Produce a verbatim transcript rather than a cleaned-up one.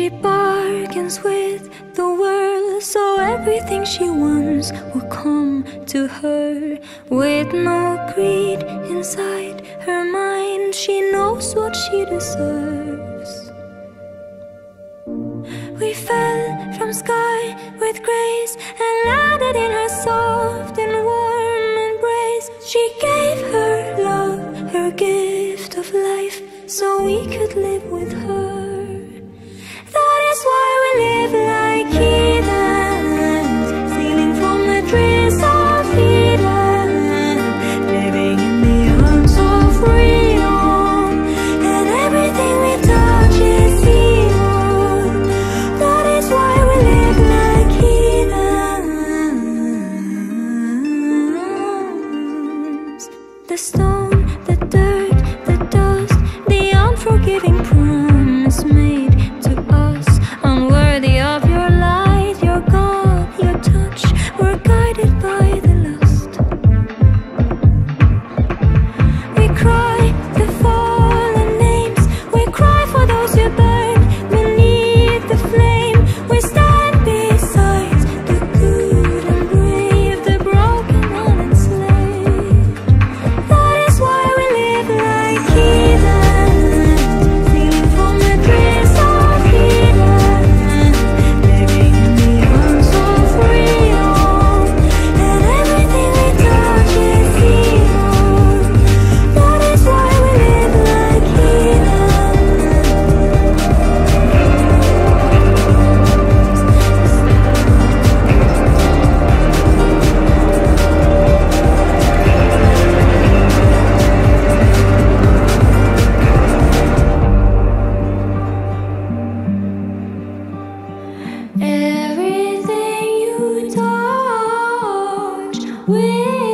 She bargains with the world, so everything she wants will come to her. With no greed inside her mind, she knows what she deserves. We fell from sky with grace and landed in her soft and warm embrace. She gave her love, her gift of life, so we could live with her. That is why we live like heathens, stealing from the trees of Eden, living in the arms of freedom, and everything we touch is evil. That is why we live like heathens. The stone, the dirt, the dust, the unforgiving promise made of your light, your God, your touch, we're guided by the lust. We cry the fallen names, we cry for those who burn beneath the flame. We stand beside the good and brave, the broken and enslaved. That is why we live like heathens. Everything you touch will